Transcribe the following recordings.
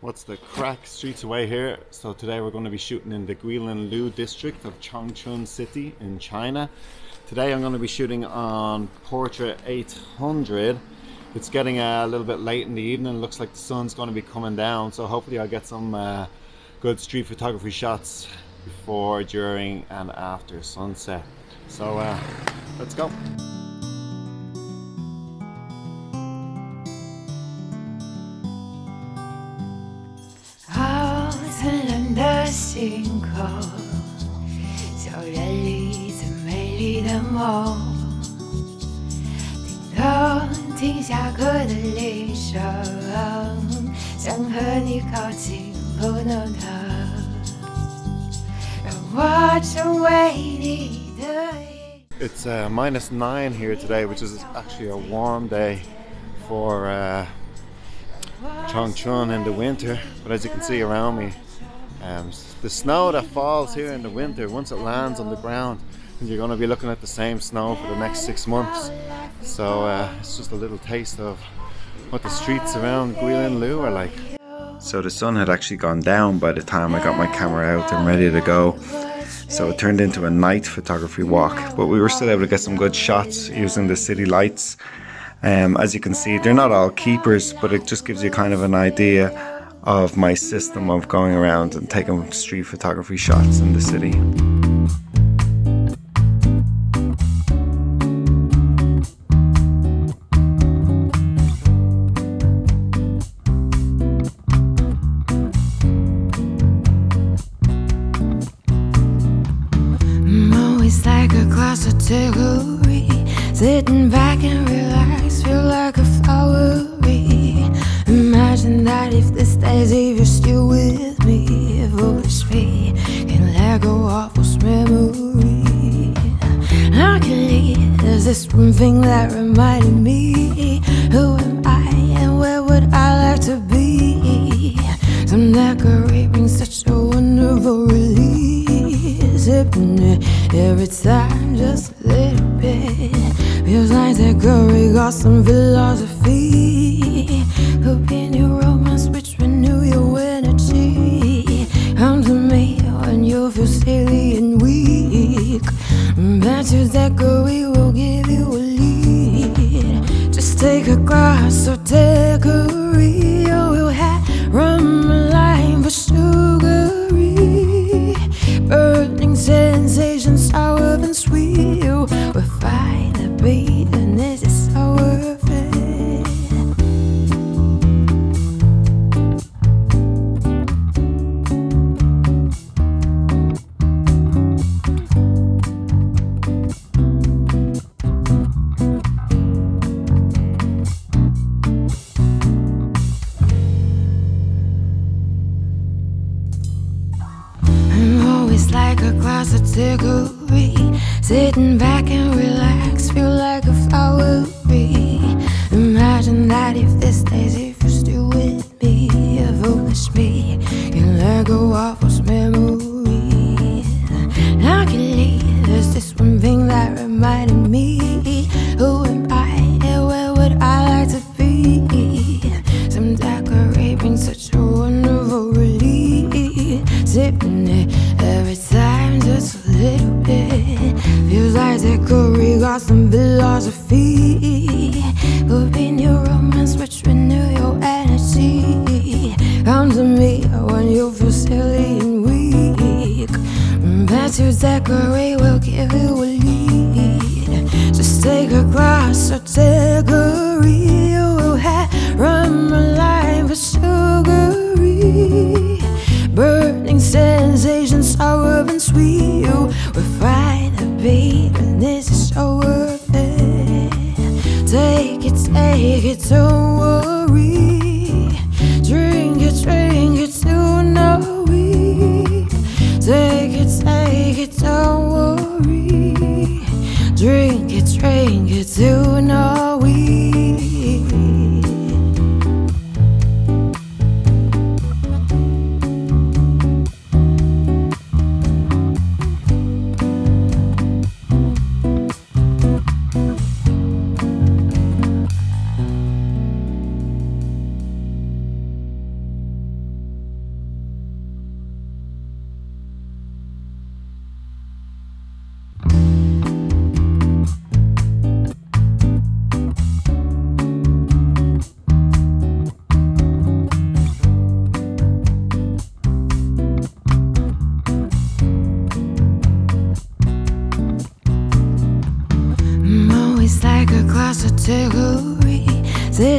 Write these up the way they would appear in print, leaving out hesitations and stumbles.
What's the crack, streets away here? So today we're going to be shooting in the Guilin Lu district of Changchun city in China. Today I'm going to be shooting on Portra 800. It's getting a little bit late in the evening. It looks like the sun's going to be coming down, so hopefully I'll get some good street photography shots before, during and after sunset. So let's go. Sinkhole， 校园里最美丽的梦。叮咚，听下课的铃声，想和你靠近，不能等，让我成为你的。It's -9 here today, which is actually a warm day for Changchun in the winter. But as you can see around me. The snow that falls here in the winter, once it lands on the ground, you're going to be looking at the same snow for the next 6 months. So it's just a little taste of what the streets around Guilin Lu are like. So the sun had actually gone down by the time I got my camera out and ready to go. So it turned into a night photography walk, but we were still able to get some good shots using the city lights. As you can see, they're not all keepers, but it just gives you kind of an idea of my system of going around and taking street photography shots in the city. I'm always like a glass of jewelry, sitting back and relax, feel like a flowery. Imagine that if this stays, if you're still with me, it would be, can let go of this memory. I can leave, there's this one thing that reminded me, who am I and where would I like to be? Some daiquiri brings such a wonderful release. Every time, just a little bit, feels like daiquiri got some philosophy. Hope in your romance which renew your energy. Come to me when you feel silly and weak. Bet you that girl, we will give you a lead. Just take a glass or take a reel. We'll have rum and lime for sugary. Burning sensations, sour and sweet. We'll find a beat and this is our category. Sitting back and relax, feel like a flowery. Imagine that if this stays, if you're still with me, a foolish me can let go of those memories. I can leave, there's this one thing that reminded me, who am I and where would I like to be? Some daiquiri brings such a wonderful release. Sipping it every time, just a little bit, feels like that curry got some philosophy. Could be new romance which renew your energy. Come to me when you feel silly and weak. Bet you that curry will give you a lead. Just take a glass or take a reel. We'll have rum and lime for sugary. Burning sensations, sour and sweet. We'll find a beat, and this is so worth it. Take it, don't worry. Drink it, till not weak. Take it, don't worry. Drink it, till not weak.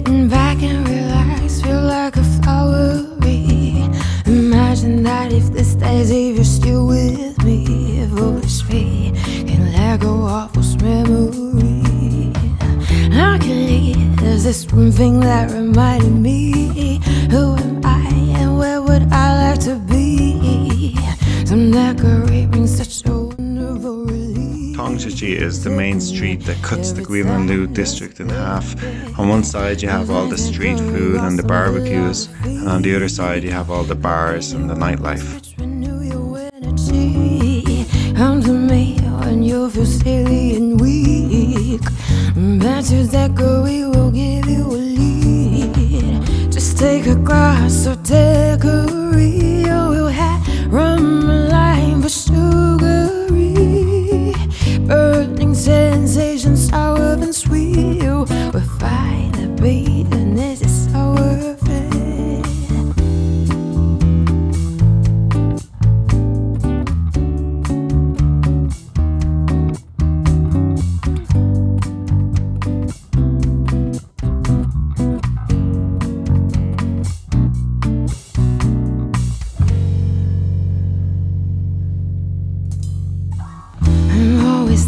sitting back and relax, feel like a flowery. Imagine that if this stays, if you're still with me, if only we can let go of this memory. I can leave, there's this one thing that reminded me, who am I and where would I like to be? Some decorate brings such a wonderful relief. Changchun is the main street that cuts the Guilin Lu district in half. On one side you have all the street food and the barbecues, and on the other side you have all the bars and the nightlife. Come to me when you feel silly and weak. That girl, we will give you a lead. Just take a glass or take a reel. We'll have rum and lime for sugary. Burning sensations, sour and sweet. We'll find the bitterness is so worth it.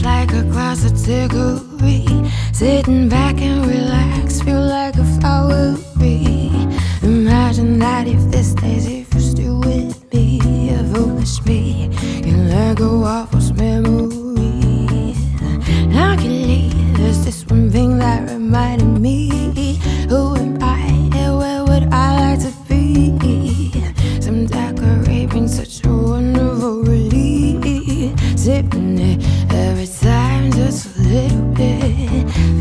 Like a glass of chicory, sitting back and relax, feel like a flowery. Imagine that if this stays, if you're still with me, if only me can let go of this memory. I can leave, there's this one thing that reminded me, who am I and where would I like to be? Some daiquiri brings such a wonderful relief. Sipping it every time, just a little bit.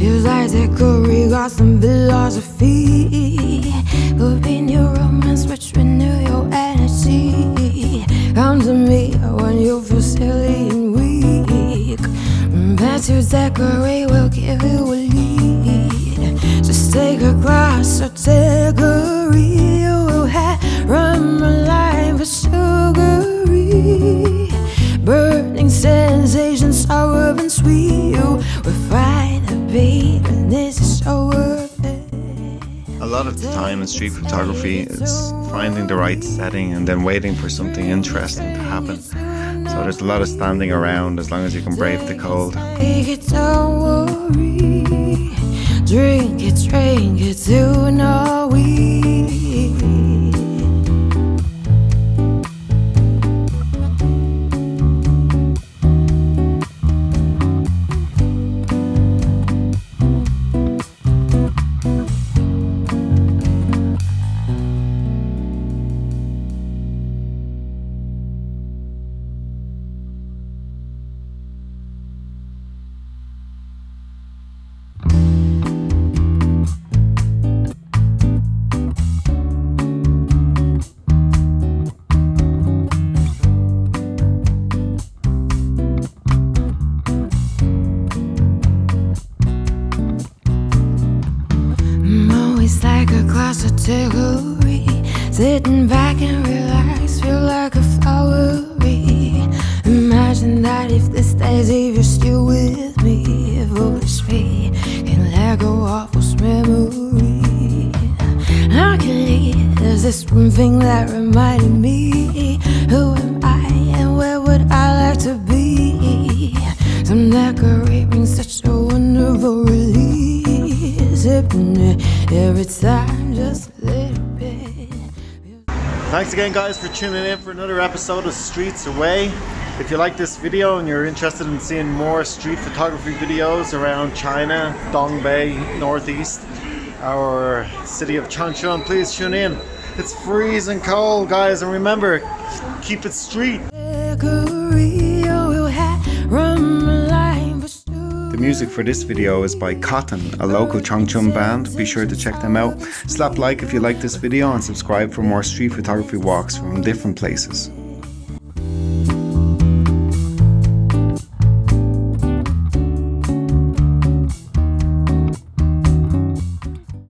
Feels like they could regard some philosophy. Could be new romance which renew your energy. Come to me when you feel silly and weak. Back to decorate, we'll give you a lead. Just take a glass or take a reel. We'll have rum and lime for sugary. Burning sensations, sour and sweet. We'll find a beat, and this is so worth it. A lot of the time in street photography, it's finding the right setting and then waiting for something interesting to happen. So there's a lot of standing around as long as you can brave the cold. Take it, don't worry. Drink it, do not weep. Category. Sitting back and relax, feel like a flowery. Imagine that if this stays, if you're still with me, if only we can let go of this memory. I can leave, there's this one thing that reminded me, who am I and where would I like to be? Some daiquiri brings such a wonderful release. Sipping it every time, just a little bit. Thanks again, guys, for tuning in for another episode of Streets Away. If you like this video and you're interested in seeing more street photography videos around China, Dongbei, Northeast, our city of Changchun, please tune in. It's freezing cold, guys, and remember, keep it street. The music for this video is by Cotton, a local Changchun band. Be sure to check them out. Slap like if you like this video and subscribe for more street photography walks from different places.